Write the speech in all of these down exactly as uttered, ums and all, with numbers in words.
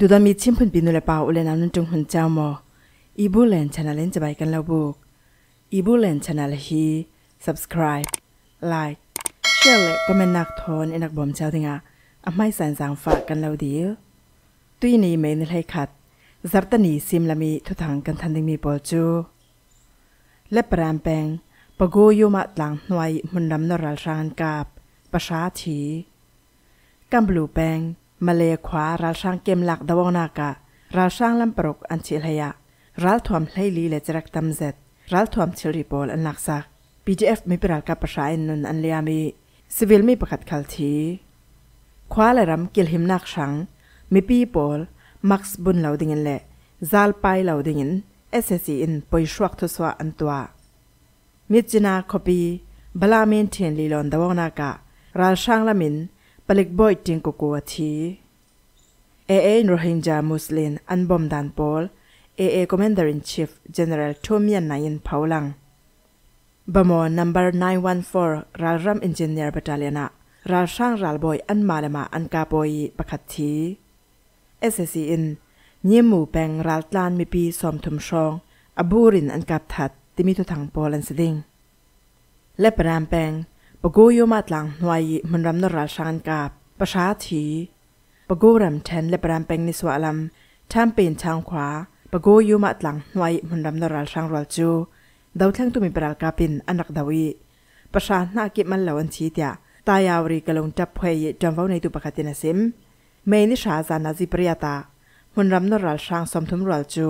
ดูดามีชิมพันปีนุเลปาอุเลนามนุจงหันเจ้ามออีบูเลนชนะเล่นจะไปกันแล้วบุกอีบูเลนชนะละฮี subscribe like share และก็เมนนักทอนเอ็นักบอมเจ้าติงะอไม่แสนสางฝากกันแล้วเดียวตุยนี้เมนไลขัดจับตันีซิมละมีทุทังกันทันติงมีปอจูและปรามแปงปะโกโยมาหลังหน่วยมุนลำนรัลรานกาบประชาชีกัมบลูแปงมาเลขวารัลช่างเกมหลักดาวงากะรัลช่างลำปรกอันเชลยะรัลทวมไลลีและจรักตัมเซตรัลทวมเชลริปอลอันหลักสัก พี จี เอฟ มีปรักกับประชาอินนุนอันเลียมีซิวิลมีประกาศคัลทีคว้าและรำกิลหิมนักชังมีปีปอลมักซ์บุญเหล่าดิเงินและซาลไปเหล่าดิเงินเอสเอซีอินปอยชวักทุสวะอันตัวมิจนาคบีบลาเมนเทียนลีลอนดาวงากะรัลช่างละมินปลิกบอยจิงกกัวทีเอเอโรฮิงญามุสลิมอันบอมดานปอลเอเอคอมเมนเดอร์อินชีฟเจเนอเรลโทมิยันนายนพาวลังบมอนัมเบอร์เก้าหนึ่งสี่รัลรัมอินจิเนียร์บัตเลียนะรัลช่างรัลบอยอันมาเลมาอันกาบอยปะคัตทีเอสเอซีอินยิมมูแปงรัลตลานมีปีสอมทุมชองอบูรินอันกาบทัดที่มีทุทังปอลันสดิงและปรามแปงปะกูโยมาหลังหน่วยมันรำนรัลช่างกาบประชาชีปะกูรำเทนและปรามแปงนิสวาลัมทำเป็นช่างขวาปะกูโยมาหลังหน่วยมันรำนรัลช่างรัลจูดาวทั้งตัวมีปราลกาปินอันรักดาวีประชาหน้าเก็บมันเหล่าอันชีเดียตายาวรีกลงจับเพย์จำว่าในตัวปกตินะซิมเมนิชาจานาจิปริยตามันรำนรัลช่างสมทุนรัลจู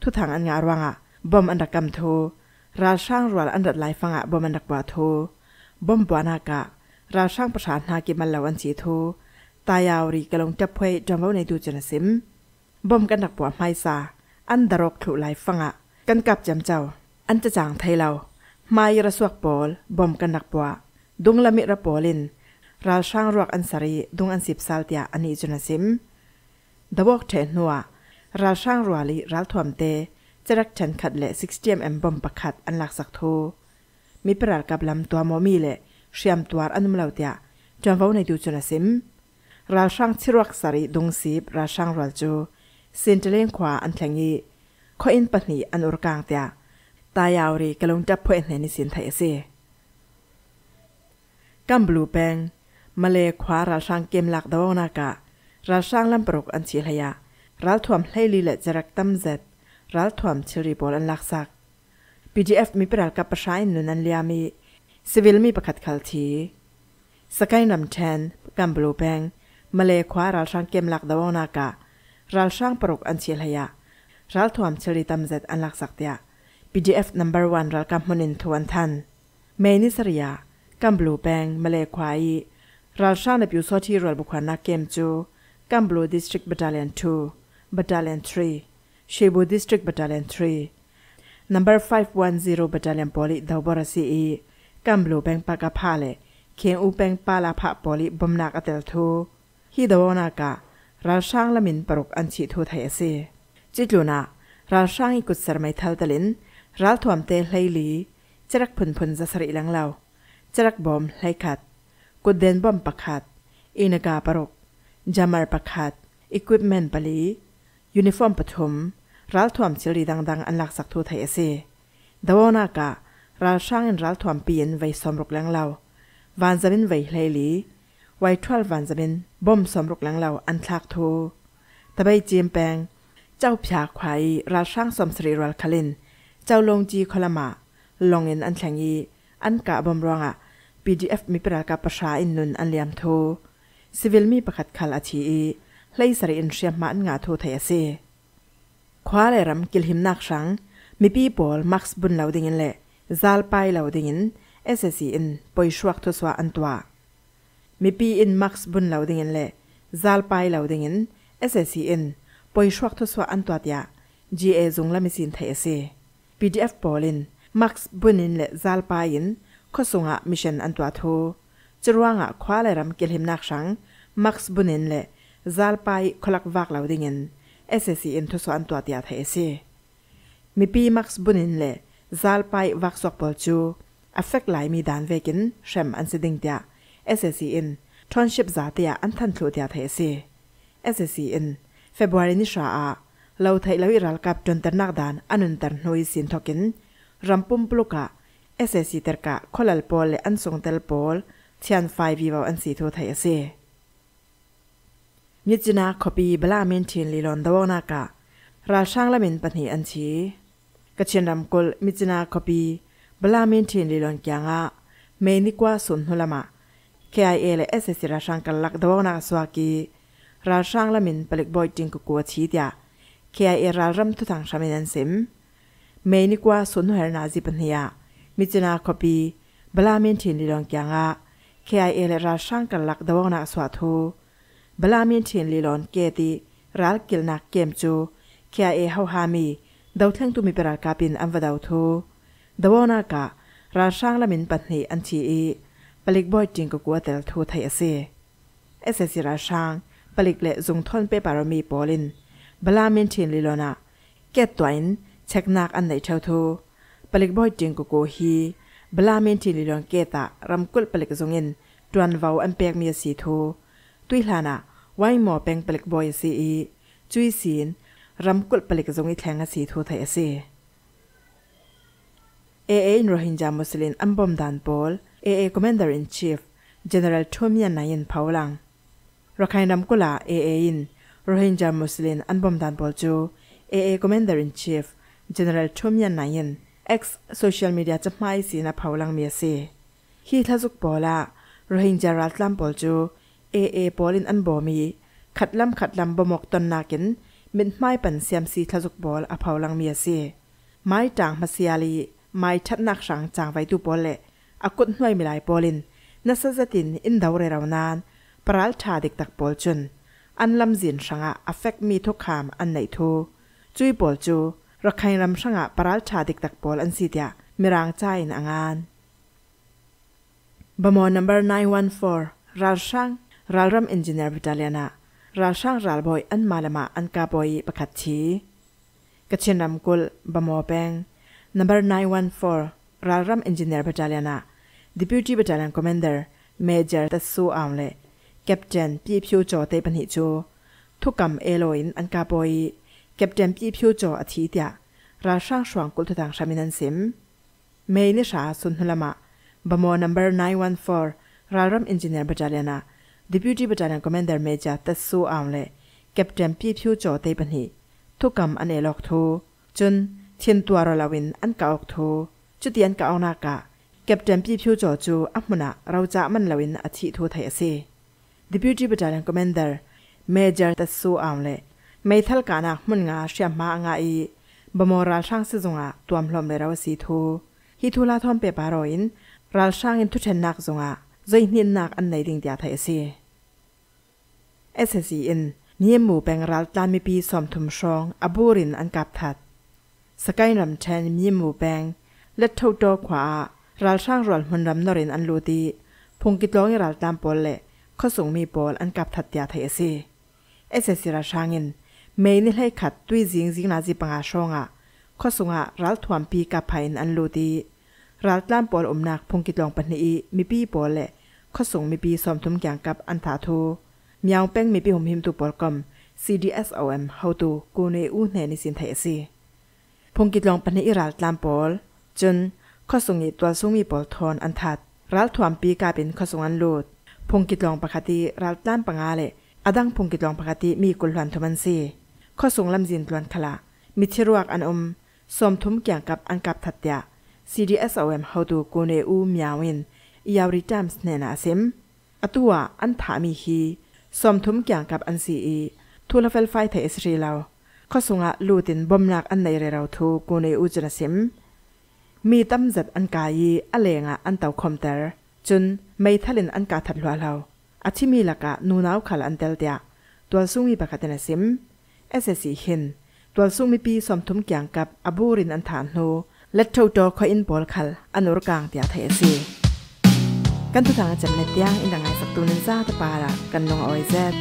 ทุทังอันงารวังะบอมอันดักกำโทรัลช่างรัลอันดักไลฟังะบอมอันดักบาโทบอมปวนากะราช่างประชานาเก็บมันเหล่าอันสีทูตายาวรีกลงจับเพย์จำว่าในตัวจนซิมบอมกันดักปวดไม้ซาอันดรกถูไลฟังะกันกับจำเจ้าอันจะจางไทยเรามายระสวกปอลบอมกันดักปวะดุงละมิระปอลินราช่างรวกอันสรีดุงอันสิบซาลเตียอันนี้จนซิมดวกเทนัวราช่างรวลีรัลทวมเตจะรักฉันขัดและซิกเจียมแอมบอมประคัดอันหลักสักทูมีปราดกับลำตัวมอมีและเชียมตัวอันนุ่มเหล่าเตียจำว่าในดูจนซิมราช่างชิรวกสรีดุงสีบราช่างรวลจูเซนเจเลงขวาอันแข็งยีข้ออินปัตนีอันอุรกางเตียตายาวรีกลงจับเพื่อนในสินไทยเซ่กัมบลูแปงมาเลขวาราช่างเกมหลักดาวนากะราช่างลำปรกอันเชลยะรัลทวมไลลีและจรักตัมเซตรัลทวมเชริบอลอันลักซัก พี จี เอฟ มีประกาศกับประชาชนนุนันเลียมีซิวิลมีประกาศคัลทีสกายนำเชนกัมบลูแปงมาเลขวาราช่างเกมหลักดาวนากะราช่างปรกอันเชลยะรัลทวมเชริตัมเซตอันลักซักเตียพี จี เอฟ number one รัลกัมมุนินทวันทันเมนิสริยากัมบลูแปงมาเลควายรัลช่างในผิวโซที่รัลบุคคลนักเกมจูกัมบลูดิสตริกบัตตาเลียนทูบัตตาเลียนทรีเชบูดิสตริกบัตตาเลียนทรี number five one zero บัตตาเลียนปอลิดาวบราซีอีกัมบลูแปงปากาพาเลเคียงอูแปงปาลาพะปอลิบอมนักอเตลทูฮิดาวนากะรัลช่างละมินปรกอันชีทูไทเอซีจิตลูนารัลช่างอีกุศลไม่ทัลตลินรัลทวมเตลไลลีจะรักผุนผุนจะสริหลังเราจะรักบอมไลขัดกดเดนบอมประคัดอินากาปรกจามาร์ประคัดอุปกรณ์ปลียูนิฟอร์มปฐมรัลทวมเชลีดังดังอันหลักสักทูไทยเอเซดาวนากะรัลช่างรัลทวมเปียนไว้สมรกหลังเราวันจะเป็นไว้ไลลีไว้ทวัลวันจะเป็นบอมสมรกหลังเราอันทักทูตะใบเจียมแปงเจ้าพยาควายรัลช่างสมศรีรัลคลินเจ้าลงจีคลมาลงเงินอันแข็งยีอันกะบอมรองอ่ะ พี ดี เอฟ มีประกาศประชาอินนุนอันเลียมโทซิวิลมีประกาศคัลอาทีอีไลสริอินเชียมมาอันงาโทไทยเซคว้าเลยรำกิลหิมนักชังมีปีบอลมักซ์บุญเหล่าดิเงินเละซาลไปเหล่าดิเงินเอสเอซีอินปอยชวักทุสวะอันตัวมีปีอินมักซ์บุญเหล่าดิเงินเละซาลไปเหล่าดิเงินเอสเอซีอินปอยชวักทุสวะอันตัวเดียจีเอจงละมิสินไทยเซพี ดี เอฟ ปอลินมักซ์บุนินและซาลปายินข้อส่งะมิชันอันตัวทูจรวงะคว้าเลยรำเกลิมนักชังมักซ์บุนินและซาลปายขลักวักเหล่าดิเงินเอสเอซีอินทุสอันตัวเดียไทยเซมีปีมักซ์บุนินและซาลปายวักสกปรกจูอัฟเฟกไลมีดานเวกินเชมอันสิดิงเดียเอสเอซีอินทอนชิบซาเตียอันทันทูเดียไทยเซเอสเอซีอิน February ni shaa lau thai lau iral kap jon tan nakdan anun tan noi sin thokin rampum pluka ssc terka kholal pol le ansong tel pol thian fai viwa an si tho thai ase mitjina khopi bala men thin li lon dawna ka ra sang lamin pani an chi kachin ram kol mitjina khopi bala men thin li lon kyanga me ni kwa sun hulama kia le ssc ra sang kal lak dawna swaki ra sang lamin palik boy ting ku kwa chi dia kia e ra ram tu thang shamin an sim me ni kwa sun her na ji pania mitjina khopi bala men thin li lon kyanga kia e le ra sang kal lak dawna swa tho bala min thin li lon keti ral kilna kem chu kia e hau ha mi dau thang tu mi peral kapin am vadau tho dawona ka ra sang lamin patni an chi e palik boy ting ko kwatel tho thai ase ssc ra sang palik le zung thon pe parami polin bala min thin li lona ket twain cheknak an nei thau tho palik boy ting ko ko hi bala min thin li lon keta ramkul palik zungin tuan vau an pek mi si thoตุยลานะไว้หมอแปงเปลิกบอยซีอีจุยศีนรำกุลเปลิกจงอีแทงสีทัวไทยเซเอเอนโรฮิงญามุสลิมอัมบอมดานปอลเอเอคอมเมนเดอร์อินชีฟเจเนอเรลทอมิยันนายินพาวลังรักใครรำกุลาเอเออินโรฮิงญามุสลิมอัมบอมดานปอลจูเอเอคอมเมนเดอร์อินชีฟเจเนอเรลทอมิยันนายินเอ็กซ์โซเชียลมีเดียจะไม่สีนับพาวลังเมียเซฮีทัศุกปอลาโรฮิงญารัตลัมปอลจูเอเอปอลินอันบอมีขัดลำขัดลำบอมกตนนากินมินไม้ปันเซียมซีทะจุกบอลอภาวลังเมียเซไม้จางมาเซียลีไม้ชัดนักสังจางไว้ตูปอลเละอากุดหน่วยมิลายปอลินนัสจัตินอินดาวเรราวนานปราลชาเด็กตักปอลจนอันลำเสียนสังอาอเฟกมีทุกขามอันไหนทูจุยปอลจูรักใครลำสังอาปราลชาเด็กตักปอลอันสิเดียมีรางใจในงานบอมอ number nine one four ราชังรัลรัมอินจิเนียร์บริตาเลียนารัลช่างรัลบอยอันมาลมาอันกาบอยประคัตชีกระเชนรำกุลบะมอแปง number nine one four รัลรัมอินจิเนียร์บริตาเลียนา deputy battalion commander major ตัสซูอัมเล่ captain พี่พิวโจเตปันฮิโจทุกกรรมเอโลอินอันกาบอย captain พี่พิวโจอาทิตยะรัลช่างสว่างกุลทุตังชามินันซิมเมย์นิชาสุนหุลมะบะมอ number nine one four รัลรัมอินจิเนียร์บริตาเลียนาDeputy Battalion Commander Major Tasu Amle Captain P. Pujo Tepani took him an elocto, Jun Tintuarolawin and Kaokto, Judian Kaonaka, Captain P. Pujo Ju Amuna, Rauza Manlawin at Tito Tayase. Deputy Battalion Commander Major Tasu Amle, May Talkana Munga Shama Angai, Bamora Shang Sizunga, Tuamlom Lerosito, Hitula Tom Peparoin, Ralshang in Tuchenak Zunga.ใจเนียนนักอันไหนดิ่งเดียไทยเสียเอสซีอินเนี่ยหมู่แปลงรัลตานมีปีสมทุมชองอบูรินอันกับถัดสกายลำเชนเนี่ยหมู่แปลงเล็ดเท่าดอกขวารัลช่างรัลมันรำนรินอันลูดีพงกิดล้องรัลตามปอลเล่ข้อสูงมีปอลอันกับถัดเดียไทยเสียเอสซีราช่างอินเมย์นี่ให้ขัดด้วยจิงจิงนาจีปังอาชองะข้อสูงะรัลทวมปีกับไผ่อันลูดีรัลตามปอลอมนักพงกิดลองปันนีมีปีปอลเล่ข้อส่งมีปีสมทุมแกงกับอันถาโทเมียวแป้งมีปีหมหิมตุปอลกม ซี ดี เอส โอ เอ็ม เฮาตูกูเนอูเนนิสินไทยซีพงกิดลองปันนีรัลตามปอลจนข้อส่งอีตัวสูงมีปอลทอนอันถัดรัลถวมปีกลายเป็นข้อส่งอันโลดพงกิดลองปกติรัลตามปังอาเล่อดังพงกิดลองปกติมีกุลหวันทมันซีข้อส่งลำจินตวนขลามิชิรวักอันอมสมทุมแกงกับอันกับถัดยาซี ดี เอส โอ เอ็ม เฮาตูกูเนอูเมียวอินยาวริจามสเนนาซิมอตัวอันถามีฮีสมทุมเกี่ยงกับอันซีอีทุลเฟลไฟไทยอิสรีเลาข้อสงะลูตินบอมนักอันในเรเราทูกูในอุจนาซิมมีตั้มจัดอันกายีอเลงะอันเตาคอมเตอร์จนไม่ทะเลนอันกาถัดลัวเราอาทิมีละกะนูนาวขลอันเตลเดียตัวซุ่งมีปากตินาซิมเอสซีหินตัวซุ่งมีปีสมทุมเกี่ยงกับอบูรินอันฐานโนและเท่าดอคอยอินบอลขลอันอุรกางเดียไทยซีกันทุกทางจะเน็ตย่างอินดังไงสักตัวนึงซาตะปาละกันลงออยแซด